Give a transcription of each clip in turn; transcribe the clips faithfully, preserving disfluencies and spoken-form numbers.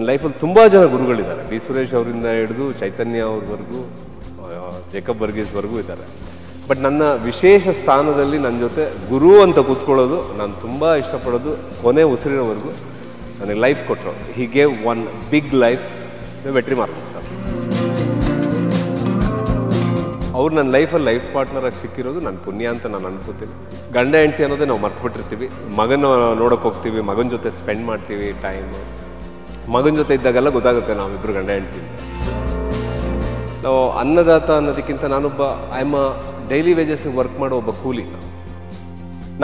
ನನ್ನ ಲೈಫಲ್ಲಿ ತುಂಬಾ ಜನ ಗುರುಗಳಿದ್ದಾರೆ. ಡಿ ಸುರೇಶ್ ಅವರಿಂದ ಹಿಡಿದು ಚೈತನ್ಯ ಅವ್ರವರೆಗೂ, ಜೇಕಬ್ ಬರ್ಗೀಸ್ವರೆಗೂ ಇದ್ದಾರೆ. ಬಟ್ ನನ್ನ ವಿಶೇಷ ಸ್ಥಾನದಲ್ಲಿ ನನ್ನ ಜೊತೆ ಗುರು ಅಂತ ಕೂತ್ಕೊಳ್ಳೋದು ನಾನು ತುಂಬ ಇಷ್ಟಪಡೋದು. ಕೊನೆ ಉಸಿರಿನವರೆಗೂ ನನಗೆ ಲೈಫ್ ಕೊಟ್ಟರು. He gave one big life Vetri mark sir. ಅವ್ರು ನನ್ನ ಲೈಫಲ್ಲಿ ಲೈಫ್ ಪಾರ್ಟ್ನರಾಗಿ ಸಿಕ್ಕಿರೋದು ನನ್ನ ಪುಣ್ಯ ಅಂತ ನಾನು ಅನ್ಕೋತೀನಿ. ಗಂಡ ಹೆಂಡತಿ ಅನ್ನೋದೇ ನಾವು ಮರ್ತ್ಬಿಟ್ಟಿರ್ತೀವಿ. ಮಗನ ನೋಡೋಕೆ ಹೋಗ್ತೀವಿ, ಮಗನ ಜೊತೆ ಸ್ಪೆಂಡ್ ಮಾಡ್ತೀವಿ ಟೈಮ್. ಮಗನ ಜೊತೆ ಇದ್ದಾಗೆಲ್ಲ ಗೊತ್ತಾಗುತ್ತೆ ನಾವಿಬ್ಬರು ಗಂಡ ಹೆಂಡ್ತೀವಿ. ನಾವು ಅನ್ನದಾತ ಅನ್ನೋದಕ್ಕಿಂತ ನಾನೊಬ್ಬ ಐ ಆಮ್ ಅ ಡೈಲಿ ವೇಜಸ್ಸಿಗೆ ವರ್ಕ್ ಮಾಡೋ ಒಬ್ಬ ಕೂಲಿ.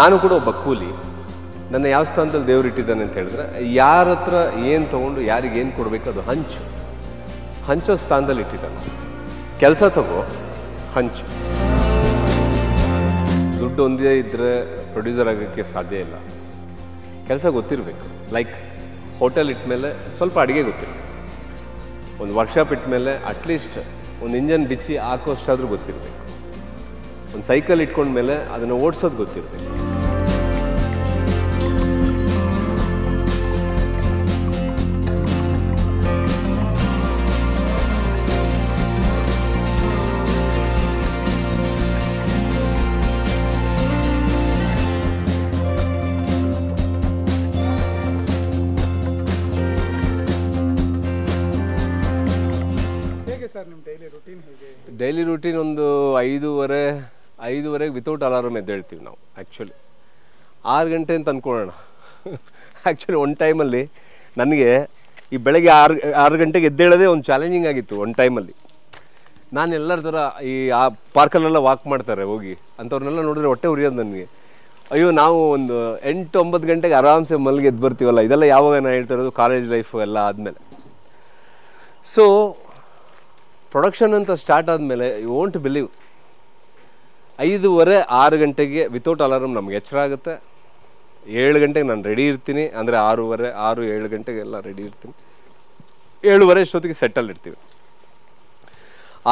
ನಾನು ಕೂಡ ಒಬ್ಬ ಕೂಲಿ. ನನ್ನ ಯಾವ ಸ್ಥಾನದಲ್ಲಿ ದೇವ್ರು ಇಟ್ಟಿದ್ದಾನೆ ಅಂತ ಹೇಳಿದ್ರೆ, ಯಾರ ಹತ್ರ ಏನು ತೊಗೊಂಡು ಯಾರಿಗೇನು ಕೊಡಬೇಕು ಅದು ಹಂಚು ಹಂಚೋ ಸ್ಥಾನದಲ್ಲಿ ಇಟ್ಟಿದ್ದಾನೆ. ಕೆಲಸ ತಗೋ, ಹಂಚು. ದುಡ್ಡು ಒಂದೇ ಇದ್ದರೆ ಪ್ರೊಡ್ಯೂಸರ್ ಆಗೋಕ್ಕೆ ಸಾಧ್ಯ ಇಲ್ಲ. ಕೆಲಸ ಗೊತ್ತಿರಬೇಕು. ಲೈಕ್ ಹೋಟೆಲ್ ಇಟ್ಟ ಮೇಲೆ ಸ್ವಲ್ಪ ಅಡುಗೆ ಗೊತ್ತಿರಬೇಕು. ಒಂದು ವರ್ಕ್ಶಾಪ್ ಇಟ್ಟ ಮೇಲೆ ಅಟ್ಲೀಸ್ಟ್ ಒಂದು ಇಂಜನ್ ಬಿಚ್ಚಿ ಹಾಕೋಷ್ಟಾದರೂ ಗೊತ್ತಿರಬೇಕು. ಒಂದು ಸೈಕಲ್ ಇಟ್ಕೊಂಡ್ಮೇಲೆ ಅದನ್ನು ಓಡಿಸೋದು ಗೊತ್ತಿರಬೇಕು. ಡೈಲಿ ರೂಟೀನ್ ಒಂದು ಐದೂವರೆ ಐದೂವರೆಗೆ ವಿತೌಟ್ ಅಲಾರಾಮ್ ಎದ್ದೇಳ್ತೀವಿ ನಾವು. ಆ್ಯಕ್ಚುಲಿ ಆರು ಗಂಟೆ ಅಂತ ಅಂದ್ಕೊಳ್ಳೋಣ. ಆ್ಯಕ್ಚುಲಿ ಒಂದು ಟೈಮಲ್ಲಿ ನನಗೆ ಈ ಬೆಳಗ್ಗೆ ಆರು ಆರು ಗಂಟೆಗೆ ಎದ್ದೇಳೋದೇ ಒಂದು ಚಾಲೆಂಜಿಂಗ್ ಆಗಿತ್ತು. ಒಂದು ಟೈಮಲ್ಲಿ ನಾನು ಎಲ್ಲರ ಥರ ಈ ಆ ಪಾರ್ಕಲ್ಲೆಲ್ಲ ವಾಕ್ ಮಾಡ್ತಾರೆ ಹೋಗಿ ಅಂಥವ್ರನ್ನೆಲ್ಲ ನೋಡಿದ್ರೆ ಹೊಟ್ಟೆ ಉರಿಯೋದು ನನಗೆ. ಅಯ್ಯೋ, ನಾವು ಒಂದು ಎಂಟು ಒಂಬತ್ತು ಗಂಟೆಗೆ ಆರಾಮ್ಸೆ ಮಲ್ಲಿಗೆ ಎದ್ದು ಬರ್ತೀವಲ್ಲ, ಇದೆಲ್ಲ ಯಾವಾಗ ನಾನು ಹೇಳ್ತಾ ಇರೋದು ಕಾಲೇಜ್ ಲೈಫು ಎಲ್ಲ ಆದಮೇಲೆ. ಸೊ ಪ್ರೊಡಕ್ಷನ್ ಅಂತ ಸ್ಟಾರ್ಟ್ ಆದಮೇಲೆ ಯು ವಾಂಟ್ ಬಿಲೀವ್, ಐದೂವರೆ ಆರು ಗಂಟೆಗೆ ವಿತೌಟ್ ಅಲಾರಾಮ್ ನಮ್ಗೆ ಎಚ್ಚರ ಆಗುತ್ತೆ. ಏಳು ಗಂಟೆಗೆ ನಾನು ರೆಡಿ ಇರ್ತೀನಿ. ಅಂದರೆ ಆರೂವರೆ ಆರು ಏಳು ಗಂಟೆಗೆಲ್ಲ ರೆಡಿ ಇರ್ತೀನಿ. ಏಳುವರೆ ಅಷ್ಟೊತ್ತಿಗೆ ಸೆಟ್ಟಲ್ಲಿ ಇರ್ತೀವಿ.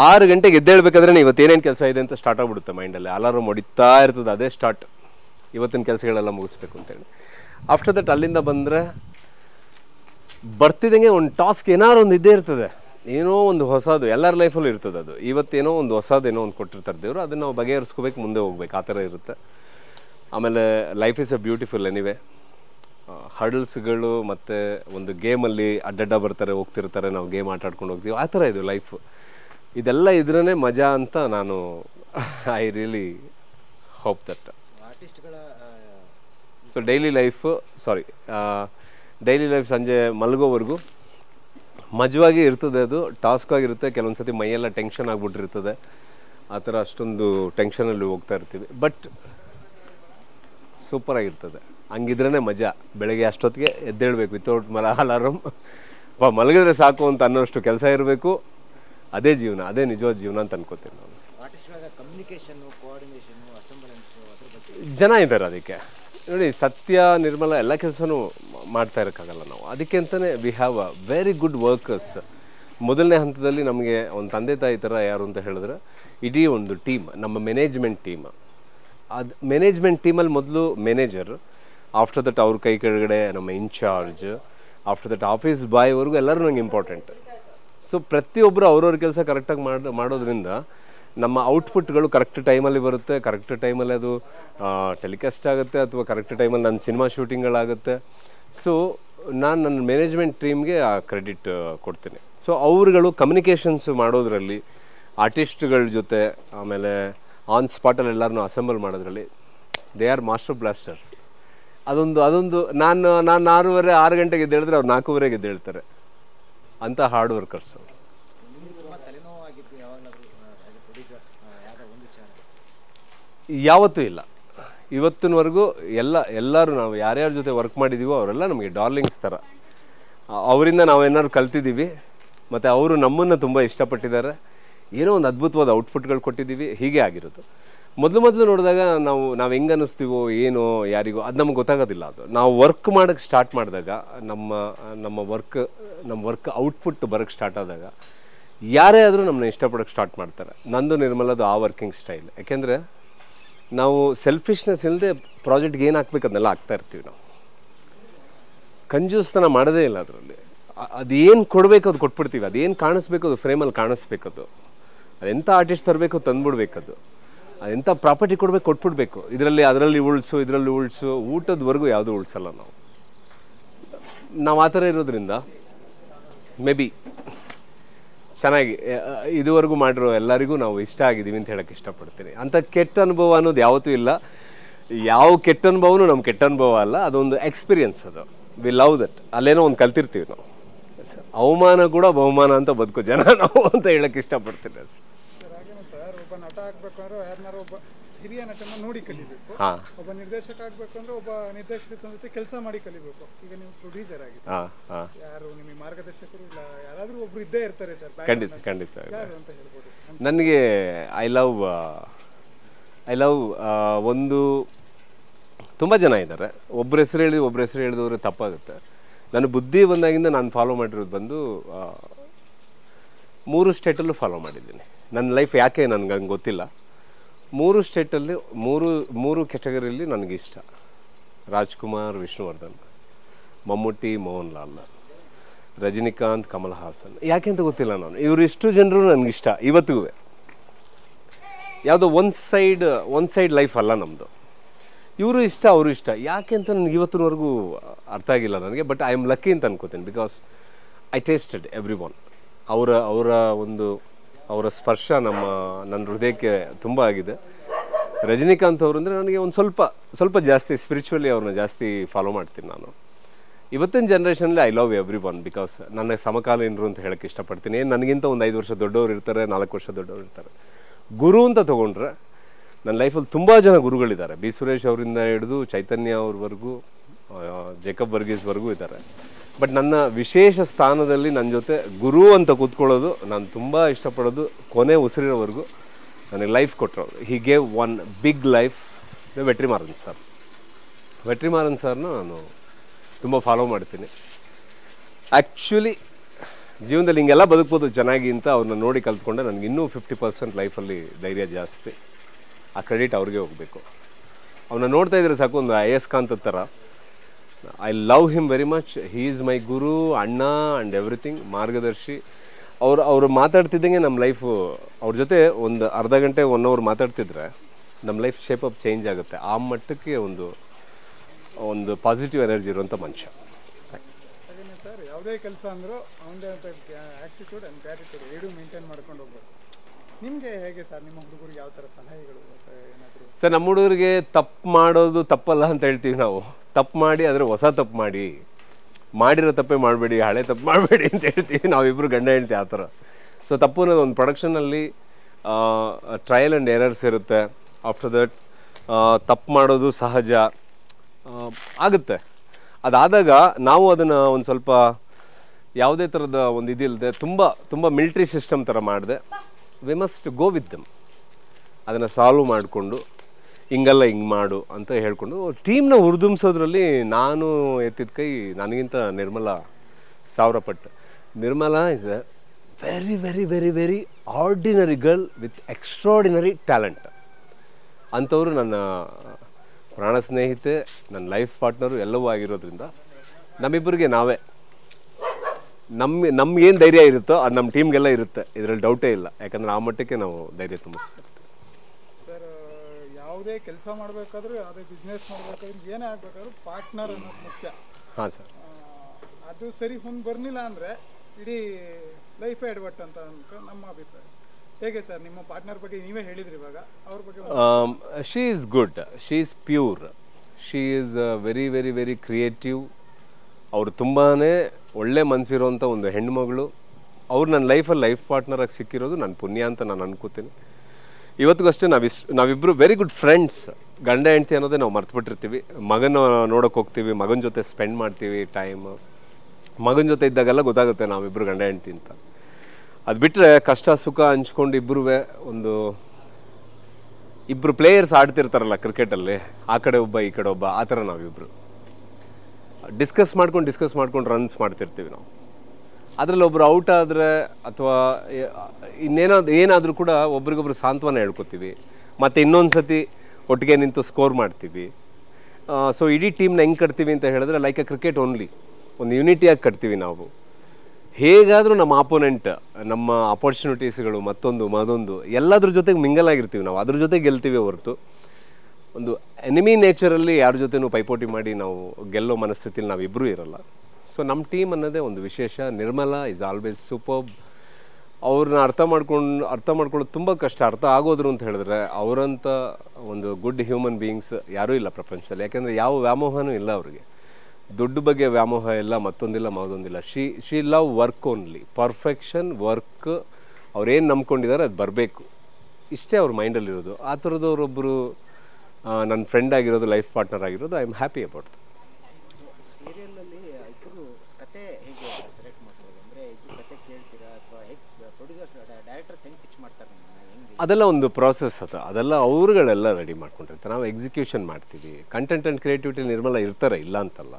ಆರು ಗಂಟೆಗೆ ಎದ್ದೇಳ್ಬೇಕಾದ್ರೆ ಇವತ್ತೇನೇನು ಕೆಲಸ ಇದೆ ಅಂತ ಸ್ಟಾರ್ಟ್ ಆಗಿಬಿಡುತ್ತೆ ಮೈಂಡಲ್ಲಿ. ಅಲಾರಾಮ್ ಹೊಡಿತಾ ಇರ್ತದೆ, ಅದೇ ಸ್ಟಾರ್ಟ್, ಇವತ್ತಿನ ಕೆಲಸಗಳೆಲ್ಲ ಮುಗಿಸ್ಬೇಕು ಅಂತೇಳಿ. ಆಫ್ಟರ್ ದಟ್ ಅಲ್ಲಿಂದ ಬಂದರೆ ಬರ್ತಿದ್ದಂಗೆ ಒಂದು ಟಾಸ್ಕ್ ಏನಾದ್ರು ಒಂದು ಇದ್ದೇ ಇರ್ತದೆ. ಏನೋ ಒಂದು ಹೊಸದು ಎಲ್ಲರ ಲೈಫಲ್ಲೂ ಇರ್ತದೆ. ಅದು ಇವತ್ತೇನೋ ಒಂದು ಹೊಸದೇನೋ ಒಂದು ಕೊಟ್ಟಿರ್ತಾರೆ ದೇವರು, ಅದನ್ನು ನಾವು ಬಗೆಹರಿಸ್ಕೋಬೇಕು, ಮುಂದೆ ಹೋಗ್ಬೇಕು, ಆ ಥರ ಇರುತ್ತೆ. ಆಮೇಲೆ life is a beautiful anyway. ಹರ್ಡಲ್ಸ್ಗಳು ಮತ್ತು ಒಂದು ಗೇಮಲ್ಲಿ ಅಡ್ಡಡ್ಡ ಬರ್ತಾರೆ, ಹೋಗ್ತಿರ್ತಾರೆ, ನಾವು ಗೇಮ್ ಆಟ ಆಡ್ಕೊಂಡು ಹೋಗ್ತೀವಿ, ಆ ಥರ ಇದು ಲೈಫು. ಇದೆಲ್ಲ ಇದ್ರೇ ಮಜಾ ಅಂತ ನಾನು I really hope that. So daily life sorry daily life ಸಂಜೆ ಮಲಗೋವರೆಗೂ ಮಜವಾಗಿ ಇರ್ತದೆ. ಅದು ಟಾಸ್ಕ್ ಆಗಿರುತ್ತೆ. ಕೆಲವೊಂದು ಸತಿ ಮೈಯೆಲ್ಲ ಟೆನ್ಷನ್ ಆಗಿಬಿಟ್ಟಿರ್ತದೆ. ಆ ಥರ ಅಷ್ಟೊಂದು ಟೆನ್ಷನಲ್ಲಿ ಹೋಗ್ತಾ ಇರ್ತೀವಿ. ಬಟ್ ಸೂಪರಾಗಿರ್ತದೆ. ಹಂಗಿದ್ರೇ ಮಜಾ. ಬೆಳಗ್ಗೆ ಅಷ್ಟೊತ್ತಿಗೆ ಎದ್ದೇಳಬೇಕು ವಿತೌಟ್ ಮಲ ಅಲಾರಾಮ್. ಬಾ, ಮಲಗಿದ್ರೆ ಸಾಕು ಅಂತ ಅನ್ನೋಷ್ಟು ಕೆಲಸ ಇರಬೇಕು. ಅದೇ ಜೀವನ, ಅದೇ ನಿಜವಾದ ಜೀವನ ಅಂತ ಅನ್ಕೋತೀನಿ ನಾನು. ಜನ ಇದ್ದಾರೆ ಅದಕ್ಕೆ ನೋಡಿ. ಸತ್ಯ, ನಿರ್ಮಲ ಎಲ್ಲ ಕೆಲಸನೂ ಮಾಡ್ತಾ ಇರೋಕ್ಕಾಗಲ್ಲ ನಾವು. ಅದಕ್ಕೆ ಅಂತಲೇ we have a very good workers. ಮೊದಲನೇ ಹಂತದಲ್ಲಿ ನಮಗೆ ಒಂದು ತಂದೆ ತಾಯಿ ಥರ ಯಾರು ಅಂತ ಹೇಳಿದ್ರೆ ಇಡೀ ಒಂದು ಟೀಮ್, ನಮ್ಮ ಮ್ಯಾನೇಜ್ಮೆಂಟ್ ಟೀಮ್. ಅದು ಮ್ಯಾನೇಜ್ಮೆಂಟ್ ಟೀಮಲ್ಲಿ ಮೊದಲು ಮ್ಯಾನೇಜರ್, ಆಫ್ಟರ್ ದಟ್ ಅವ್ರ ಕೈ ಕೆಳಗಡೆ ನಮ್ಮ ಇನ್ಚಾರ್ಜ್, ಆಫ್ಟರ್ ದಟ್ ಆಫೀಸ್ ಬಾಯ್ವರೆಗೂ ಎಲ್ಲರೂ ನನಗೆ ಇಂಪಾರ್ಟೆಂಟ್. ಸೊ ಪ್ರತಿಯೊಬ್ಬರು ಅವ್ರವ್ರ ಕೆಲಸ ಕರೆಕ್ಟಾಗಿ ಮಾಡಿ ಮಾಡೋದ್ರಿಂದ ನಮ್ಮ ಔಟ್ಪುಟ್ಗಳು ಕರೆಕ್ಟ್ ಟೈಮಲ್ಲಿ ಬರುತ್ತೆ. ಕರೆಕ್ಟ್ ಟೈಮಲ್ಲಿ ಅದು ಟೆಲಿಕಾಸ್ಟ್ ಆಗುತ್ತೆ, ಅಥವಾ ಕರೆಕ್ಟ್ ಟೈಮಲ್ಲಿ ನನ್ನ ಸಿನಿಮಾ ಶೂಟಿಂಗ್ಗಳಾಗುತ್ತೆ. ಸೊ ನಾನು ನನ್ನ ಮ್ಯಾನೇಜ್ಮೆಂಟ್ ಟೀಮ್ಗೆ ಆ ಕ್ರೆಡಿಟ್ ಕೊಡ್ತೀನಿ. ಸೊ ಅವರುಗಳು ಕಮ್ಯುನಿಕೇಷನ್ಸ್ ಮಾಡೋದರಲ್ಲಿ, ಆರ್ಟಿಸ್ಟ್ಗಳ ಜೊತೆ, ಆಮೇಲೆ ಆನ್ ಸ್ಪಾಟಲ್ಲಿ ಎಲ್ಲರನ್ನೂ ಅಸೆಂಬಲ್ ಮಾಡೋದ್ರಲ್ಲಿ ದೇ ಆರ್ ಮಾಸ್ಟರ್ ಬ್ಲಾಸ್ಟರ್ಸ್. ಅದೊಂದು ಅದೊಂದು ನಾನು ನಾನು ಆರೂವರೆ ಆರು ಗಂಟೆಗೆ ಎದ್ದೇಳಿದ್ರೆ ಅವ್ರು ನಾಲ್ಕೂವರೆಗೆ ಎದ್ದೇಳ್ತಾರೆ ಅಂತ ಹಾರ್ಡ್ ವರ್ಕರ್ಸ್ ಅವರು. ಯಾವತ್ತೂ ಇಲ್ಲ, ಇವತ್ತಿನವರೆಗೂ ಎಲ್ಲ ಎಲ್ಲರೂ ನಾವು ಯಾರ್ಯಾರ ಜೊತೆ ವರ್ಕ್ ಮಾಡಿದ್ದೀವೋ ಅವರೆಲ್ಲ ನಮಗೆ ಡಾರ್ಲಿಂಗ್ಸ್ ಥರ. ಅವರಿಂದ ನಾವೇನಾದ್ರು ಕಲ್ತಿದ್ದೀವಿ, ಮತ್ತು ಅವರು ನಮ್ಮನ್ನು ತುಂಬ ಇಷ್ಟಪಟ್ಟಿದ್ದಾರೆ. ಏನೋ ಒಂದು ಅದ್ಭುತವಾದ ಔಟ್ಪುಟ್ಗಳು ಕೊಟ್ಟಿದ್ದೀವಿ. ಹೀಗೆ ಆಗಿರೋದು. ಮೊದಲು ಮೊದಲು ನೋಡಿದಾಗ ನಾವು ನಾವು ಹೆಂಗೆ ಅನ್ನಿಸ್ತೀವೋ ಏನೋ ಯಾರಿಗೋ ಅದು ನಮ್ಗೆ ಗೊತ್ತಾಗೋದಿಲ್ಲ. ಅದು ನಾವು ವರ್ಕ್ ಮಾಡೋಕ್ಕೆ ಸ್ಟಾರ್ಟ್ ಮಾಡಿದಾಗ, ನಮ್ಮ ನಮ್ಮ ವರ್ಕ್ ನಮ್ಮ ವರ್ಕ್ ಔಟ್ಪುಟ್ ಬರೋಕ್ಕೆ ಸ್ಟಾರ್ಟ್ ಆದಾಗ ಯಾರೇ ಆದರೂ ನಮ್ಮನ್ನ ಇಷ್ಟಪಡೋಕ್ಕೆ ಸ್ಟಾರ್ಟ್ ಮಾಡ್ತಾರೆ. ನಂದು ನಿರ್ಮಲದು ಆ ವರ್ಕಿಂಗ್ ಸ್ಟೈಲ್. ಯಾಕೆಂದರೆ ನಾವು ಸೆಲ್ಫಿಶ್ನೆಸ್ ಇಲ್ಲದೆ ಪ್ರಾಜೆಕ್ಟ್ಗೆ ಏನು ಹಾಕ್ಬೇಕು ಅದನ್ನೆಲ್ಲ ಹಾಕ್ತಾ ಇರ್ತೀವಿ. ನಾವು ಕಂಜೂಸ್ತನ ಮಾಡೋದೇ ಇಲ್ಲ ಅದರಲ್ಲಿ. ಅದೇನು ಕೊಡಬೇಕು ಅದು ಕೊಟ್ಬಿಡ್ತೀವಿ, ಅದೇನು ಕಾಣಿಸ್ಬೇಕು ಅದು ಫ್ರೇಮಲ್ಲಿ ಕಾಣಿಸ್ಬೇಕದು, ಅದೆಂಥ ಆರ್ಟಿಸ್ಟ್ ತರಬೇಕು ತಂದ್ಬಿಡ್ಬೇಕದು, ಅದೆಂಥ ಪ್ರಾಪರ್ಟಿ ಕೊಡಬೇಕು ಕೊಟ್ಬಿಡ್ಬೇಕು. ಇದರಲ್ಲಿ ಅದರಲ್ಲಿ ಉಳಿಸು ಇದರಲ್ಲಿ ಉಳಿಸು ಊಟದವರೆಗೂ ಯಾವುದೂ ಉಳಿಸಲ್ಲ ನಾವು ನಾವು ಆ ಥರ ಇರೋದ್ರಿಂದ ಮೇ ಬಿ ಚೆನ್ನಾಗಿ ಇದುವರೆಗೂ ಮಾಡಿರೋ ಎಲ್ಲರಿಗೂ ನಾವು ಇಷ್ಟ ಆಗಿದ್ದೀವಿ ಅಂತ ಹೇಳೋಕ್ಕೆ ಇಷ್ಟಪಡ್ತೀನಿ. ಅಂಥ ಕೆಟ್ಟ ಅನುಭವ ಅನ್ನೋದು ಯಾವತ್ತೂ ಇಲ್ಲ, ಯಾವ ಕೆಟ್ಟ ಅನುಭವನೂ ನಮ್ಮ ಕೆಟ್ಟ ಅನುಭವ ಅಲ್ಲ, ಅದೊಂದು ಎಕ್ಸ್ಪೀರಿಯನ್ಸ್, ಅದು ವಿ ಲವ್ ದಟ್. ಅಲ್ಲೇನೋ ಒಂದು ಕಲ್ತಿರ್ತೀವಿ ನಾವು, ಅವಮಾನ ಕೂಡ ಬಹುಮಾನ ಅಂತ ಬದುಕೋ ಜನ ನಾವು ಅಂತ ಹೇಳಕ್ಕೆ ಇಷ್ಟಪಡ್ತೀನಿ. ಖಂಡಿತ ಖಂಡಿತ ನನಗೆ ಐ ಲವ್ ಐ ಲವ್ ಒಂದು ತುಂಬ ಜನ ಇದ್ದಾರೆ, ಒಬ್ಬರ ಹೆಸರು ಹೇಳಿ ಒಬ್ಬರ ಹೆಸರು ಹೇಳಿದವ್ರೆ ತಪ್ಪಾಗುತ್ತೆ. ನನ್ನ ಬುದ್ಧಿ ಬಂದಾಗಿಂದ ನಾನು ಫಾಲೋ ಮಾಡಿರೋದು ಬಂದು ಮೂರು ಸ್ಟೇಟಲ್ಲೂ ಫಾಲೋ ಮಾಡಿದ್ದೀನಿ ನನ್ನ ಲೈಫ್. ಯಾಕೆ ನನಗೆ ಹಂಗೆ ಗೊತ್ತಿಲ್ಲ, ಮೂರು ಸ್ಟೇಟಲ್ಲಿ ಮೂರು ಮೂರು ಕ್ಯಾಟಗರಿಯಲ್ಲಿ ನನಗಿಷ್ಟ. ರಾಜ್ಕುಮಾರ್, ವಿಷ್ಣುವರ್ಧನ್, ಮಮ್ಮೂಟಿ, ಮೋಹನ್ ಲಾಲ್, ರಜನಿಕಾಂತ್, ಕಮಲ್ ಹಾಸನ್. ಯಾಕೆ ಅಂತ ಗೊತ್ತಿಲ್ಲ, ನಾನು ಇವರಿಷ್ಟು ಜನರು ನನಗಿಷ್ಟ. ಇವತ್ತಿಗೂ ಯಾವುದೋ ಒಂದು ಸೈಡ್ ಒಂದು ಸೈಡ್ ಲೈಫ್ ಅಲ್ಲ ನಮ್ಮದು, ಇವರು ಇಷ್ಟ ಅವರು ಇಷ್ಟ ಯಾಕೆ ಅಂತ ನನಗೆ ಇವತ್ತಿನವರೆಗೂ ಅರ್ಥ ಆಗಿಲ್ಲ ನನಗೆ. ಬಟ್ ಐ ಆಮ್ ಲಕ್ಕಿ ಅಂತ ಅನ್ಕೋತೀನಿ, because I tasted every one. ಅವರ ಅವರ ಒಂದು ಅವರ ಸ್ಪರ್ಶ ನಮ್ಮ ನನ್ನ ಹೃದಯಕ್ಕೆ ತುಂಬ ಆಗಿದೆ. ರಜನಿಕಾಂತ್ ಅವರು ಅಂದರೆ ನನಗೆ ಒಂದು ಸ್ವಲ್ಪ ಸ್ವಲ್ಪ ಜಾಸ್ತಿ ಸ್ಪಿರಿಚುವಲಿ ಅವ್ರನ್ನ ಜಾಸ್ತಿ ಫಾಲೋ ಮಾಡ್ತೀನಿ ನಾನು. ಇವತ್ತಿನ ಜನ್ರೇಷನಲ್ಲಿ I love every one because ನನ್ನ ಸಮಕಾಲೀನರು ಅಂತ ಹೇಳೋಕ್ಕೆ ಇಷ್ಟಪಡ್ತೀನಿ. ಏನು ನನಗಿಂತ ಒಂದು ಐದು ವರ್ಷ ದೊಡ್ಡವರು ಇರ್ತಾರೆ, ನಾಲ್ಕು ವರ್ಷ ದೊಡ್ಡವರು ಇರ್ತಾರೆ. ಗುರು ಅಂತ ತೊಗೊಂಡ್ರೆ ನನ್ನ ಲೈಫಲ್ಲಿ ತುಂಬ ಜನ ಗುರುಗಳಿದ್ದಾರೆ. ಬಿ ಸುರೇಶ್ ಅವರಿಂದ ಹಿಡಿದು ಚೈತನ್ಯ ಅವ್ರವರೆಗೂ, ಜೇಕಬ್ ವರ್ಗೀಸ್ವರೆಗೂ ಇದ್ದಾರೆ. ಬಟ್ ನನ್ನ ವಿಶೇಷ ಸ್ಥಾನದಲ್ಲಿ ನನ್ನ ಜೊತೆ ಗುರು ಅಂತ ಕೂತ್ಕೊಳ್ಳೋದು ನಾನು ತುಂಬ ಇಷ್ಟಪಡೋದು. ಕೊನೆ ಉಸಿರಿರೋವರೆಗೂ ನನಗೆ ಲೈಫ್ ಕೊಟ್ಟಿರೋದು, he gave one big life, Vetrimaaran sir. Vetrimaaran ಸರ್ನ ನಾನು ತುಂಬ ಫಾಲೋ ಮಾಡ್ತೀನಿ. ಆ್ಯಕ್ಚುಲಿ ಜೀವನದಲ್ಲಿ ಹಿಂಗೆಲ್ಲ ಬದುಕ್ಬೋದು ಚೆನ್ನಾಗಿ ಅಂತ ಅವ್ರನ್ನ ನೋಡಿ ಕಲ್ತ್ಕೊಂಡೆ. ನನಗೆ ಇನ್ನೂ ಫಿಫ್ಟಿ ಪರ್ಸೆಂಟ್ ಲೈಫಲ್ಲಿ ಧೈರ್ಯ ಜಾಸ್ತಿ, ಆ ಕ್ರೆಡಿಟ್ ಅವ್ರಿಗೆ ಹೋಗಬೇಕು. ಅವನ್ನ ನೋಡ್ತಾ ಇದ್ರೆ ಸಾಕು ಒಂದು ಐ ಎಸ್ ಕಾಂತ ಥರ. I love him very much, he is my guru, ಅಣ್ಣ ಆ್ಯಂಡ್ ಎವ್ರಿಥಿಂಗ್, ಮಾರ್ಗದರ್ಶಿ. ಅವ್ರು ಅವರು ಮಾತಾಡ್ತಿದ್ದಂಗೆ ನಮ್ಮ ಲೈಫು, ಅವ್ರ ಜೊತೆ ಒಂದು ಅರ್ಧ ಗಂಟೆ ಒನ್ ಅವರ್ ಮಾತಾಡ್ತಿದ್ರೆ ನಮ್ಮ ಲೈಫ್ ಶೇಪಪ್ ಚೇಂಜ್ ಆಗುತ್ತೆ. ಆ ಮಟ್ಟಕ್ಕೆ ಒಂದು ಒಂದು ಪಾಸಿಟಿವ್ ಎನರ್ಜಿ ಇರುವಂಥ ಮನುಷ್ಯ. ಯಾವುದೇ ಕೆಲಸ ಅಂದರೂ ಅವನದೇ ಅಂತ ಆ್ಯಟಿಟ್ಯೂಡ್ ಆ್ಯಂಡ್ ಗ್ಯಾಟಿಟ್ಯೂಡ್ ಎರಡೂ ಮೇಂಟೈನ್ ಮಾಡ್ಕೊಂಡು ಹೋಗ್ಬೋದು. ನಿಮಗೆ ಹೇಗೆ ಸರ್ ನಿಮ್ಮ ಹುಡುಗರಿಗೆ ಯಾವ ಥರ ಸಲಹೆಗಳು ಏನಾದರೂ? ಸರ್ ನಮ್ಮ ಹುಡುಗರಿಗೆ ತಪ್ಪು ಮಾಡೋದು ತಪ್ಪಲ್ಲ ಅಂತ ಹೇಳ್ತೀವಿ ನಾವು. ತಪ್ಪು ಮಾಡಿ ಆದರೆ ಹೊಸ ತಪ್ಪು ಮಾಡಿ, ಮಾಡಿರೋ ತಪ್ಪೇ ಮಾಡಬೇಡಿ, ಹಳೆ ತಪ್ಪು ಮಾಡಬೇಡಿ ಅಂತ ಹೇಳ್ತೀವಿ ನಾವಿಬ್ಬರು ಗಂಡ ಹೇಳ್ತೀವಿ ಆ ಥರ. ಸೊ ತಪ್ಪು ಅನ್ನೋದು ಒಂದು ಪ್ರೊಡಕ್ಷನಲ್ಲಿ ಟ್ರಯಲ್ ಆ್ಯಂಡ್ ಎರರ್ಸ್ ಇರುತ್ತೆ. ಆಫ್ಟರ್ ದಟ್ ತಪ್ಪು ಮಾಡೋದು ಸಹಜ ಆಗುತ್ತೆ. ಅದಾದಾಗ ನಾವು ಅದನ್ನು ಒಂದು ಸ್ವಲ್ಪ ಯಾವುದೇ ಥರದ ಒಂದು ಇದಿಲ್ಲದೆ ತುಂಬ ತುಂಬ ಮಿಲ್ಟ್ರಿ ಸಿಸ್ಟಮ್ ಥರ ಮಾಡಿದೆ. We must go with them, ಅದನ್ನು ಸಾಲ್ವ್ ಮಾಡಿಕೊಂಡು ಹಿಂಗಲ್ಲ ಹಿಂಗೆ ಮಾಡು ಅಂತ ಹೇಳಿಕೊಂಡು ಟೀಮ್ನ ಹುರಿದುಂಬಿಸೋದ್ರಲ್ಲಿ ನಾನು ಎತ್ತಿದ ಕೈ ನನಗಿಂತ ನಿರ್ಮಲಾ ಸಾವಿರ ಪಟ್ಟು. Nirmala is a very very very very ordinary girl with extraordinary talent. ಅಂಥವರು ನನ್ನ ಪ್ರಾಣ ಸ್ನೇಹಿತೆ, ನನ್ನ ಲೈಫ್ ಪಾರ್ಟ್ನರು ಎಲ್ಲವೂ ಆಗಿರೋದ್ರಿಂದ ನಮ್ಮಿಬ್ಬರಿಗೆ ನಾವೇ ನಮ್ಮ ನಮ್ಗೇನು ಧೈರ್ಯ ಇರುತ್ತೋ ಅದು ನಮ್ಮ ಟೀಮ್ಗೆಲ್ಲ ಇರುತ್ತೆ. ಇದರಲ್ಲಿ ಡೌಟೇ ಇಲ್ಲ, ಯಾಕಂದರೆ ಆ ಮಟ್ಟಕ್ಕೆ ನಾವು ಧೈರ್ಯ ತುಂಬಿಸ್ತೀವಿ. ಸರ್ ಯಾವುದೇ ಕೆಲಸ ಮಾಡಬೇಕಾದ್ರೂ ಯಾವುದೇ ಬಿಸ್ನೆಸ್ ಮಾಡಬೇಕಾದ್ರೂ ಏನೇ ಆಗಬೇಕಾದ್ರೂ ಪಾರ್ಟ್ನರ್ ಅನ್ನೋದು ಮುಖ್ಯ. ಹಾಂ ಸರ್, ಅದು ಸರಿ ಹೊಂದು ಬರ್ಲಿಲ್ಲ ಅಂದರೆ ಇಡೀ ಲೈಫೇ ಎಡವಟ್ಟು ಅಂತ ನಮ್ಮ ಅಭಿಪ್ರಾಯ. ಹೇಗೆ ಸರ್ ನಿಮ್ಮ ಪಾರ್ಟ್ನರ್ ಬಗ್ಗೆ ನೀವೇ ಹೇಳಿದ್ರಿ ಇವಾಗ, ಅವ್ರ ಬಗ್ಗೆ? She is good, she is pure, she is very very very creative. ಅವರು ತುಂಬಾ ಒಳ್ಳೆ ಮನಸ್ಸಿರೋಂಥ ಒಂದು ಹೆಣ್ಣುಮಗಳು. ಅವ್ರು ನನ್ನ ಲೈಫಲ್ಲಿ ಲೈಫ್ ಪಾರ್ಟ್ನರಾಗಿ ಸಿಕ್ಕಿರೋದು ನನ್ನ ಪುಣ್ಯ ಅಂತ ನಾನು ಅನ್ಕೋತೀನಿ. ಇವತ್ತಿಗೂ ಅಷ್ಟೇ ನಾವಿಸ್ ನಾವಿಬ್ಬರು ವೆರಿ ಗುಡ್ ಫ್ರೆಂಡ್ಸ್. ಗಂಡ ಹೆಂಡ್ತಿ ಅನ್ನೋದೇ ನಾವು ಮರ್ತುಬಿಟ್ಟಿರ್ತೀವಿ. ಮಗನ ನೋಡೋಕೆ ಹೋಗ್ತೀವಿ, ಮಗನ ಜೊತೆ ಸ್ಪೆಂಡ್ ಮಾಡ್ತೀವಿ ಟೈಮ್. ಮಗನ ಜೊತೆ ಇದ್ದಾಗೆಲ್ಲ ಗೊತ್ತಾಗುತ್ತೆ ನಾವಿಬ್ಬರು ಗಂಡ ಹೆಂಡ್ತಿ ಅಂತ. ಅದು ಬಿಟ್ಟರೆ ಕಷ್ಟ ಸುಖ ಹಂಚ್ಕೊಂಡು ಇಬ್ಬರೂ ಒಂದು ಇಬ್ಬರು ಪ್ಲೇಯರ್ಸ್ ಆಡ್ತಿರ್ತಾರಲ್ಲ ಕ್ರಿಕೆಟಲ್ಲಿ, ಆ ಕಡೆ ಒಬ್ಬ ಈ ಕಡೆ ಒಬ್ಬ, ಆ ಥರ ನಾವಿಬ್ಬರು ಡಿಸ್ಕಸ್ ಮಾಡ್ಕೊಂಡು ಡಿಸ್ಕಸ್ ಮಾಡ್ಕೊಂಡು ರನ್ಸ್ ಮಾಡ್ತಿರ್ತೀವಿ ನಾವು. ಅದರಲ್ಲಿ ಒಬ್ಬರು ಔಟ್ ಆದರೆ ಅಥವಾ ಇನ್ನೇನಾದ್ರು ಏನಾದರೂ ಕೂಡ ಒಬ್ರಿಗೊಬ್ರು ಸಾಂತ್ವನ ಹೇಳ್ಕೊತೀವಿ, ಮತ್ತು ಇನ್ನೊಂದು ಸತಿ ಒಟ್ಟಿಗೆ ನಿಂತು ಸ್ಕೋರ್ ಮಾಡ್ತೀವಿ. ಸೊ ಇಡೀ ಟೀಮ್ನ ಹೆಂಗೆ ಕಟ್ತೀವಿ ಅಂತ ಹೇಳಿದ್ರೆ ಲೈಕ್ ಅ ಕ್ರಿಕೆಟ್ ಓನ್ಲಿ, ಒಂದು ಯುನಿಟಿಯಾಗಿ ಕಟ್ತೀವಿ ನಾವು. ಹೇಗಾದರೂ ನಮ್ಮ ಆಪೋನೆಂಟ್ ನಮ್ಮ ಅಪರ್ಚುನಿಟೀಸ್ಗಳು ಮತ್ತೊಂದು ಮದೊಂದು ಎಲ್ಲದರ ಜೊತೆಗೆ ಮಿಂಗಲ್ ಆಗಿರ್ತೀವಿ ನಾವು ಅದರ ಜೊತೆ ಗೆಲ್ತೀವಿ ಹೊರತು ಒಂದು ಎನಿಮಿ ನೇಚರಲ್ಲಿ ಯಾರ ಜೊತೆನೂ ಪೈಪೋಟಿ ಮಾಡಿ ನಾವು ಗೆಲ್ಲೋ ಮನಸ್ಥಿತಿಯಲ್ಲಿ ನಾವಿಬ್ಬರೂ ಇರಲ್ಲ ಸೊ ನಮ್ಮ ಟೀಮ್ ಅನ್ನೋದೇ ಒಂದು ವಿಶೇಷ ನಿರ್ಮಲ ಇಸ್ ಆಲ್ವೇಸ್ ಸೂಪರ್ಬ್ ಅವ್ರನ್ನ ಅರ್ಥ ಮಾಡ್ಕೊಂಡು ಅರ್ಥ ಮಾಡ್ಕೊಳ್ಳೋದು ತುಂಬ ಕಷ್ಟ ಅರ್ಥ ಆಗೋದ್ರು ಅಂತ ಹೇಳಿದ್ರೆ ಅವರಂಥ ಒಂದು ಗುಡ್ ಹ್ಯೂಮನ್ ಬೀಯಿಂಗ್ಸ್ ಯಾರೂ ಇಲ್ಲ ಪ್ರಪಂಚದಲ್ಲಿ ಯಾಕೆಂದರೆ ಯಾವ ವ್ಯಾಮೋಹನೂ ಇಲ್ಲ ಅವರಿಗೆ ದುಡ್ಡು ಬಗ್ಗೆ ವ್ಯಾಮೋಹ ಇಲ್ಲ ಮತ್ತೊಂದಿಲ್ಲ ಮತ್ತೊಂದಿಲ್ಲ she she love work only perfection work ಅವ್ರೇನು ನಂಬ್ಕೊಂಡಿದ್ದಾರೆ ಅದು ಬರಬೇಕು ಇಷ್ಟೇ ಅವ್ರ ಮೈಂಡಲ್ಲಿರೋದು ಆ ಥರದವ್ರೊಬ್ಬರು ನನ್ನ ಫ್ರೆಂಡ್ ಆಗಿರೋದು ಲೈಫ್ ಪಾರ್ಟ್ನರ್ ಆಗಿರೋದು ಐ ಆಮ್ ಹ್ಯಾಪಿ ಅಬೌಟ್ ಅದೆಲ್ಲ ಒಂದು ಪ್ರಾಸೆಸ್ ಅದು ಅದೆಲ್ಲ ಅವ್ರುಗಳೆಲ್ಲ ರೆಡಿ ಮಾಡ್ಕೊಂಡಿರ್ತಾರೆ ನಾವು ಎಕ್ಸಿಕ್ಯೂಷನ್ ಮಾಡ್ತೀವಿ ಕಂಟೆಂಟ್ ಆ್ಯಂಡ್ ಕ್ರಿಯೇಟಿವಿಟಿ ನಿರ್ಮಲ ಇರ್ತಾರೆ ಇಲ್ಲ ಅಂತಲ್ಲ